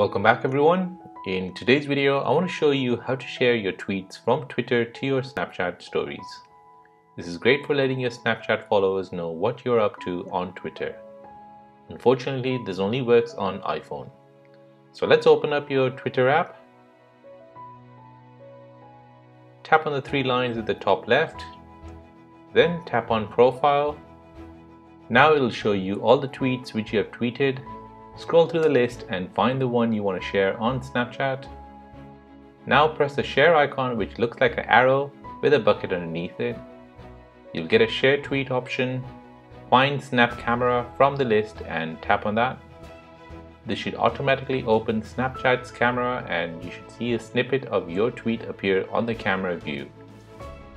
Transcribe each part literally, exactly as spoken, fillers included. Welcome back everyone. In today's video, I want to show you how to share your tweets from Twitter to your Snapchat stories. This is great for letting your Snapchat followers know what you're up to on Twitter. Unfortunately, this only works on iPhone. So let's open up your Twitter app. Tap on the three lines at the top left, then tap on Profile. Now it'll show you all the tweets which you have tweeted. Scroll through the list and find the one you want to share on Snapchat. Now press the share icon, which looks like an arrow with a bucket underneath it. You'll get a share tweet option. Find Snap Camera from the list and tap on that. This should automatically open Snapchat's camera and you should see a snippet of your tweet appear on the camera view.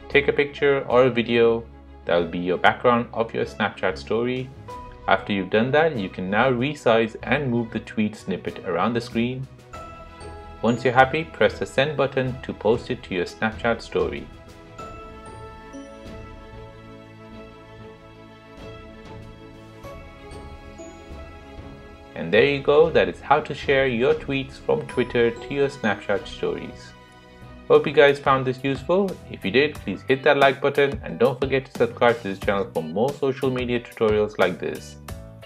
Take a picture or a video. That will be your background of your Snapchat story. After you've done that, you can now resize and move the tweet snippet around the screen. Once you're happy, press the send button to post it to your Snapchat story. And there you go, that is how to share your tweets from Twitter to your Snapchat stories. Hope you guys found this useful. If you did, please hit that like button and don't forget to subscribe to this channel for more social media tutorials like this.